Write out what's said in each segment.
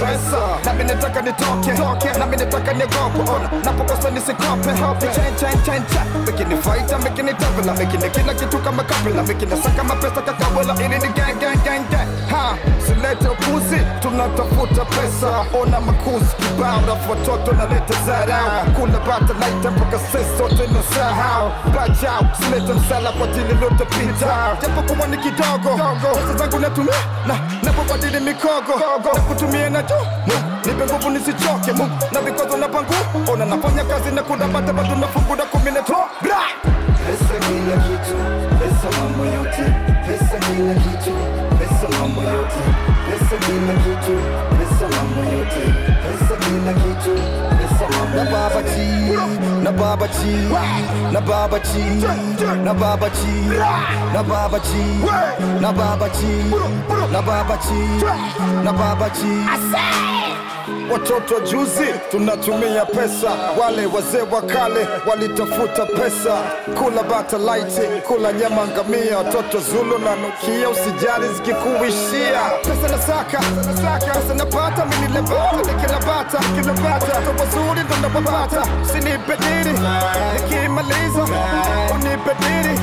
Pesa na mimi nataka nitoke na mimi nataka niogope ona napokosa nisikope hapi change making the fight I'm making it double I'm making the kid like kitu kama kabla making the saka mapesa kakabla ini ni gang ha silete upuzi tunatafuta pesa ona makuzi bound up for toto na leta zara kuna bata light mpaka sasa sote na sahau batch out silete msala kwa tili lote pita japo kwa ni kidogo sasa zangu natumia napopatili mikogo nakutumia na juu nipe nguvu nisichoke na vikozo na pangu ona nafanya kazi na kuna bata batu nafunguda 10 bra pesa kila kitu pesa mambo yote pesa kila kitu pesa mambo yote pesa kila kitu pesa mambo yote pesa kila kitu pesa mambo na baba chi na baba chi na baba chi na baba chi na baba chi na baba chi na baba chi na baba chi watoto juzi tunatumia pesa wale wazee wa kale walitafuta pesa kula bata light kula nyama ngamia watoto zulu na nukia usijali zikikuishia pesa nasaka pesa napata mimi lebata kila bata watoto wazuri ndo napata sinipe diri nikimaliza unipe diri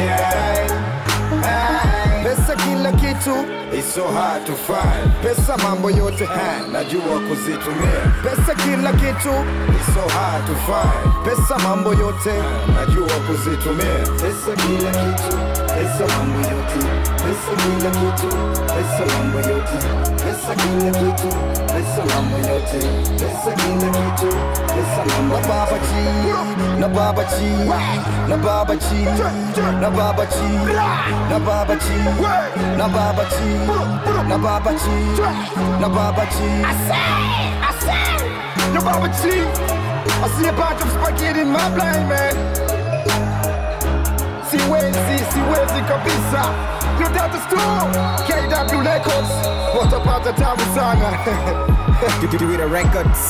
pesa kila kitu it's so hard to find pesa mambo yote najua kuzitumia pesa kila kitu it's so hard to find pesa mambo yote najua kuzitumia pesa kila kitu pesa mambo yote pesa kila kitu pesa mambo yote pesa kila kitu pesa mambo yote pesa kila kitu pesa mambo na baba chi na baba chi na baba chi I say na baba chi I see a bunch of spaghetti in my blind man siwezi kabisa you got the store KW Records what about the time sana give it the records